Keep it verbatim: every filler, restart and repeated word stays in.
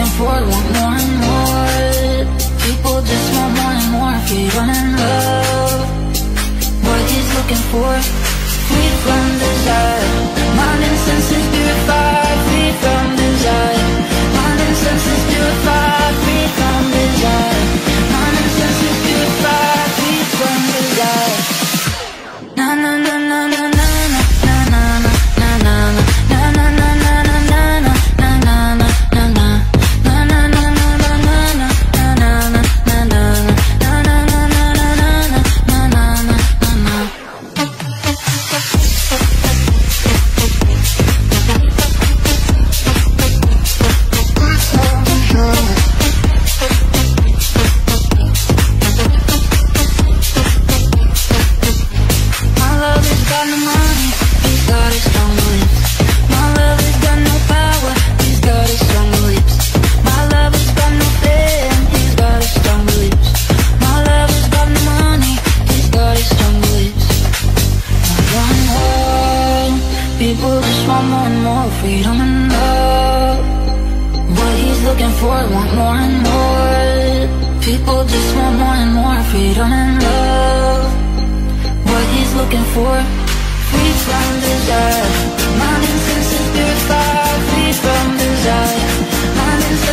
looking for want more and more. People just want more and more. If you run in love, what he's looking for. Freed from desire, mind and senses purified. Freed from desire, mind and senses purified. Freed from desire, mind and senses purified. Freed from desire. Na na na na na na. People just want more and more freedom and love. What he's looking for, want more and more. People just want more and more freedom and love. What he's looking for. Freed from desire, mind and senses purified. Freed from desire, mind and senses purified.